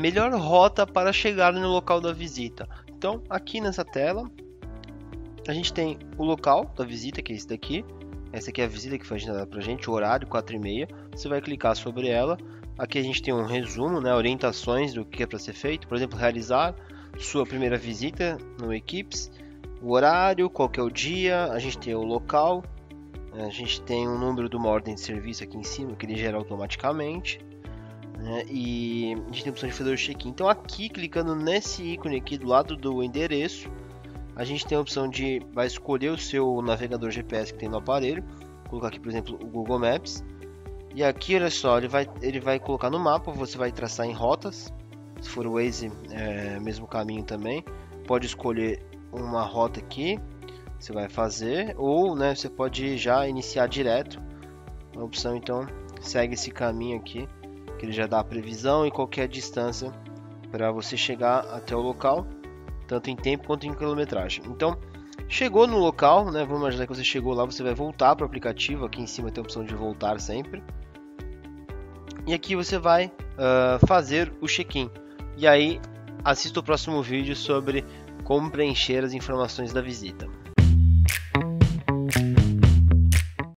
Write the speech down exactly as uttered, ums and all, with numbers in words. Melhor rota para chegar no local da visita. Então, aqui nessa tela, a gente tem o local da visita, que é esse daqui. Essa aqui é a visita que foi agendada para a gente, o horário, quatro e meia. Você vai clicar sobre ela. Aqui a gente tem um resumo, né, orientações do que é para ser feito. Por exemplo, realizar sua primeira visita no Equipes. O horário, qual que é o dia, a gente tem o local. A gente tem o número de uma ordem de serviço aqui em cima, que ele gera automaticamente. Né, e a gente tem a opção de fazer o check-in. Então aqui, clicando nesse ícone aqui do lado do endereço, a gente tem a opção de vai escolher o seu navegador G P S que tem no aparelho. Vou colocar aqui, por exemplo, o Google Maps. E aqui, olha só, ele vai, ele vai colocar no mapa, você vai traçar em rotas. Se for o Waze, é o mesmo caminho também. Pode escolher uma rota aqui, você vai fazer, ou né, você pode já iniciar direto. A opção, então, segue esse caminho aqui, que ele já dá a previsão e qualquer distância para você chegar até o local, tanto em tempo quanto em quilometragem. Então, chegou no local, né? Vamos imaginar que você chegou lá, você vai voltar para o aplicativo. Aqui em cima tem a opção de voltar sempre. E aqui você vai uh, fazer o check-in. E aí, assista o próximo vídeo sobre como preencher as informações da visita.